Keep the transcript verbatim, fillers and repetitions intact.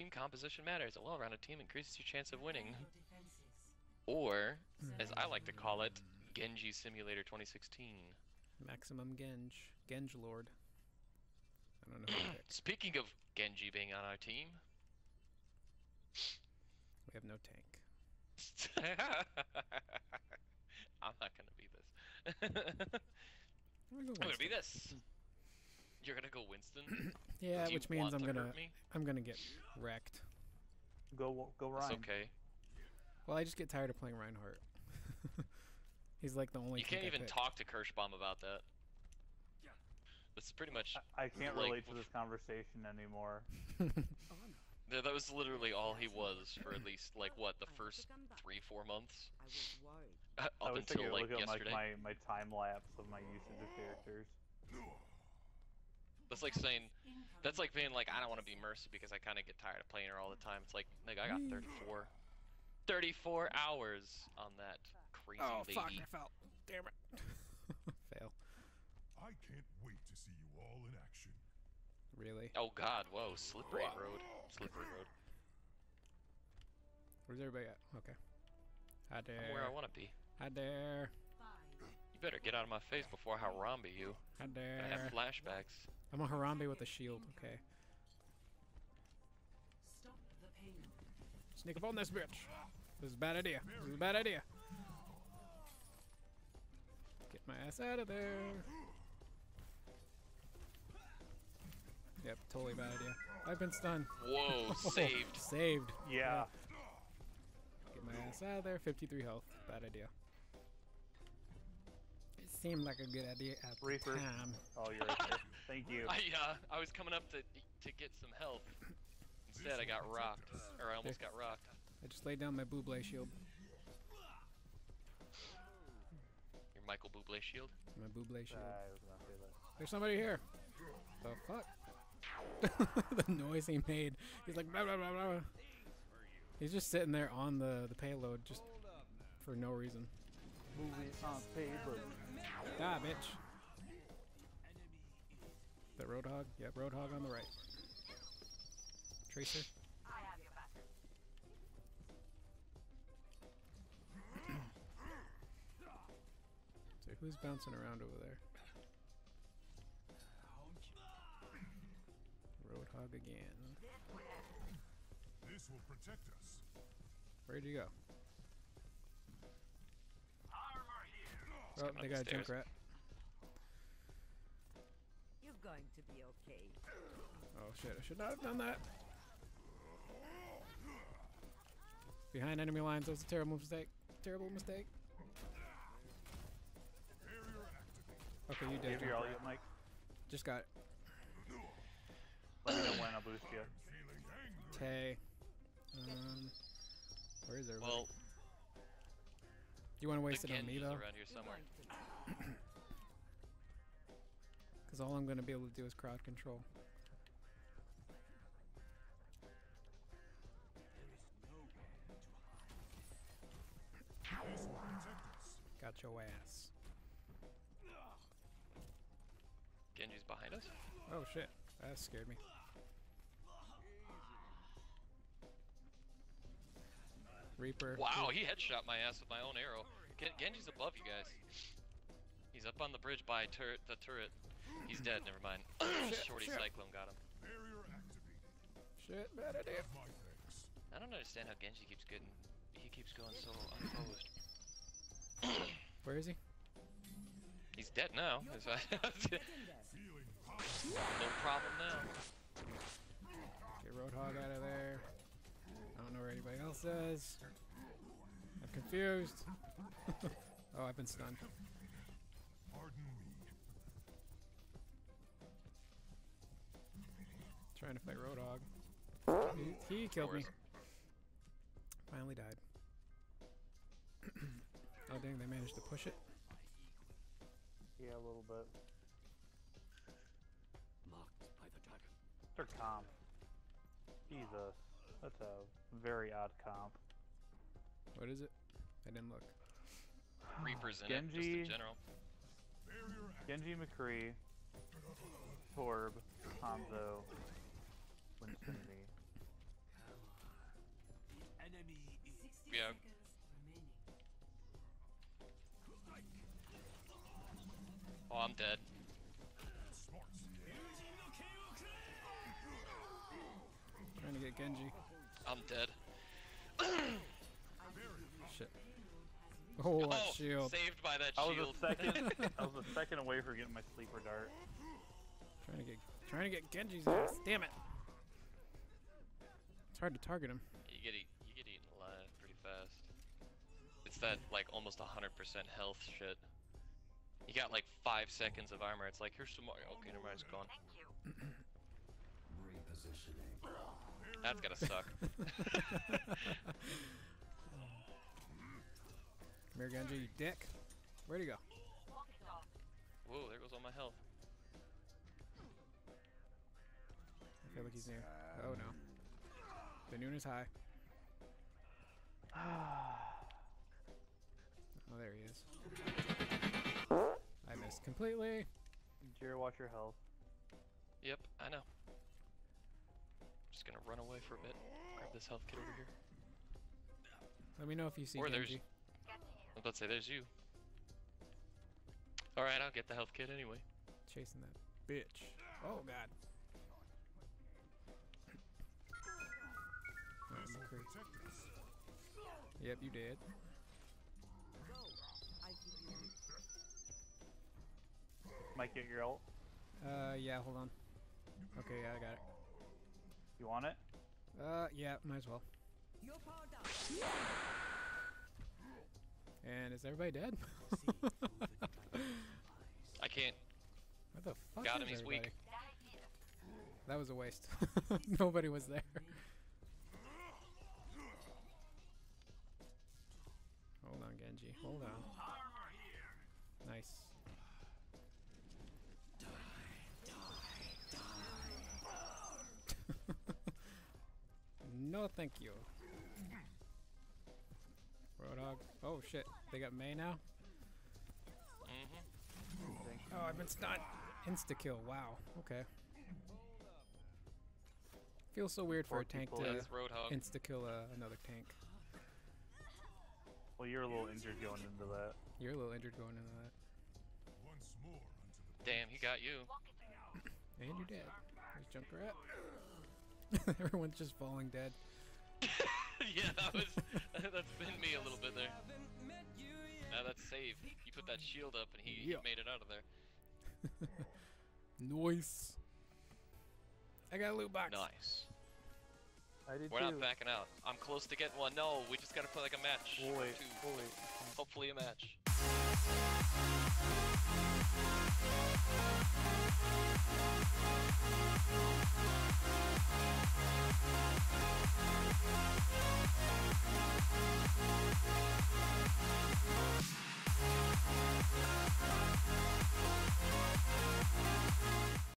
team composition matters. A well-rounded team increases your chance of winning. Or, as I like to call it, Genji Simulator twenty sixteen. Maximum Genj. Genj Lord. I don't know who to pick. Speaking of Genji being on our team, we have no tank. I'm not gonna be this. I'm, gonna go I'm gonna be this. You're gonna go Winston. Yeah, which means I'm gonna I'm gonna get wrecked. Go go Ryan. That's okay. Well, I just get tired of playing Reinhardt. He's like the only. You can't even talk to Kirschbaum about that. This is pretty much. I, I can't like, relate to this conversation anymore. Yeah, that was literally all he was for at least like what the first three four months. I was worried. Uh, up I was until like look yesterday. At my, my my time lapse of my usage of characters. That's like saying, that's like being like, I don't want to be Mercy because I kind of get tired of playing her all the time. It's like, like I got thirty-four. thirty-four hours on that crazy oh, lady. Oh, fuck, I fell. Damn it. Fail. I can't wait to see you all in action. Really? Oh god, whoa, slippery wow. road. Slippery road. Where's everybody at? Okay. Hi there. I'm where I want to be. Hi there. You better get out of my face before I Harambe you. Hi there. I have flashbacks. I'm a Harambe with a shield, okay. Stop the pain. Sneak up on this bitch. This is a bad idea. This is a bad idea. Get my ass out of there. Yep, totally bad idea. I've been stunned. Whoa, saved. Saved. Yeah. yeah. Get my ass out of there. fifty-three health. Bad idea. It seemed like a good idea at the time. Oh, you're right there. Thank you. I, uh, I was coming up to to get some help. Instead, I got rocked, or I almost got rocked. I just laid down my Bublé shield. Your Michael Bublé shield? My Bublé shield. I was not feeling that. There's somebody here. The fuck? The noise he made. He's like, blah, blah, blah, blah. He's just sitting there on the, the payload, just for no reason. Moving on paper. Die, bitch. That Roadhog? Yep, Roadhog on the right. Tracer. I have your back. So who's bouncing around over there? Roadhog again. This will protect us. Where'd you go? Armor here. Oh, they got a Junkrat. You're going to be okay. Oh shit! I should not have done that. Behind enemy lines, that was a terrible mistake. Terrible mistake. Okay, you did. You're all you, Mike. Just got it. Let me know when I boost you. Tay. Um, where is everybody? Well, you want to waste it on me though? Around here somewhere. Because all I'm going to be able to do is crowd control. Got your ass. Genji's behind us? Oh shit, that scared me. Reaper. Wow, he headshot my ass with my own arrow. Gen Genji's above you guys. He's up on the bridge by tur the turret. He's dead, never mind. shit, Shorty shit. Cyclone got him. Shit, bad idea. I don't understand how Genji keeps getting... He keeps going so unopposed. Where is he? He's dead now. No problem now. Get Roadhog out of there. I don't know where anybody else is. I'm confused. Oh, I've been stunned. Trying to fight Roadhog. He, he killed me. Finally died. Oh dang, they managed to push it. Yeah, a little bit. Marked by the dragon. They're comp. Jesus, that's a very odd comp. What is it? I didn't look. Reaper's in Genji, it, just in general. Genji, McCree, Torb, Hanzo, Winston. yeah. Oh, I'm dead. Trying to get Genji. I'm dead. Shit. Oh, that oh, shield. Saved by that shield. I was a second, I was a second away from getting my sleeper dart. Trying to get, trying to get Genji's ass. Damn it! It's hard to target him. You get, you get eaten alive pretty fast. It's that like almost one hundred percent health shit. You got like five seconds of armor. It's like here's some more. Okay, never mind, it's gone. Repositioning. That's gotta suck. Come here, Genji, you dick. Where'd he go? Whoa, there goes all my health. I feel like he's near. Oh no. The noon is high. Oh, there he is. I missed completely. Jira, watch your health. Yep, I know. Just gonna run away for a bit. Grab this health kit over here. Let me know if you see or Genji. I was about to say, there's you. Alright, I'll get the health kit anyway. Chasing that bitch. Oh god. Oh, yep, you did. Mike, get your ult. Uh, yeah, hold on. Okay, yeah, I got it. You want it? Uh, yeah, might as well. You're powered up. And is everybody dead? I can't. What the fuck? Got him, he's weak. That was a waste. Nobody was there. Hold on, Genji. Hold on. Nice. Die, die, die. No, thank you. Roadhog. Oh shit, they got Mei now? Mm-hmm. Oh, I've been stunned. Insta kill, wow. Okay. Feels so weird for a tank to insta kill uh, another tank. Well, you're a little injured going into that. You're a little injured going into that. Once more onto the damn, he got you. And you're dead. There's Junkrat. Everyone's just falling dead. Yeah, that was, that's been me a little bit there. Now that's save. You put that shield up and he, yeah. he made it out of there. Nice. I got a loot box. Nice. We're too. Not backing out. I'm close to getting one. No, we just gotta play like a match. We'll wait, we'll wait. Hopefully a match.